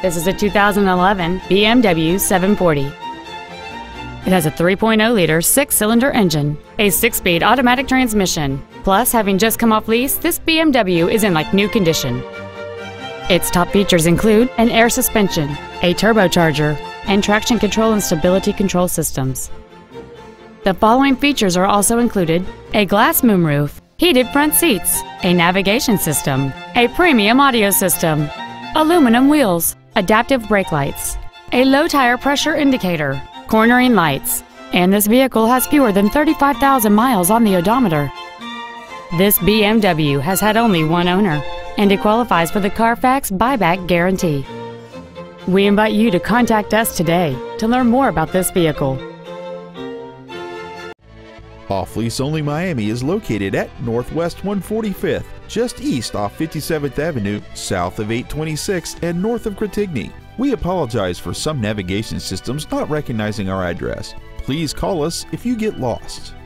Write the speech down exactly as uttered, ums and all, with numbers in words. This is a two thousand eleven B M W seven forty. It has a three point oh liter six-cylinder engine, a six-speed automatic transmission. Plus, having just come off lease, this B M W is in like new condition. Its top features include an air suspension, a turbocharger, and traction control and stability control systems. The following features are also included: a glass moonroof, heated front seats, a navigation system, a premium audio system, aluminum wheels, adaptive brake lights, a low tire pressure indicator, cornering lights, and this vehicle has fewer than thirty-five thousand miles on the odometer. This B M W has had only one owner, and it qualifies for the Carfax buyback guarantee. We invite you to contact us today to learn more about this vehicle. Off-Lease Only Miami is located at Northwest one forty-fifth, just east off fifty-seventh Avenue, south of eight twenty-six, and north of Cotigny. We apologize for some navigation systems not recognizing our address. Please call us if you get lost.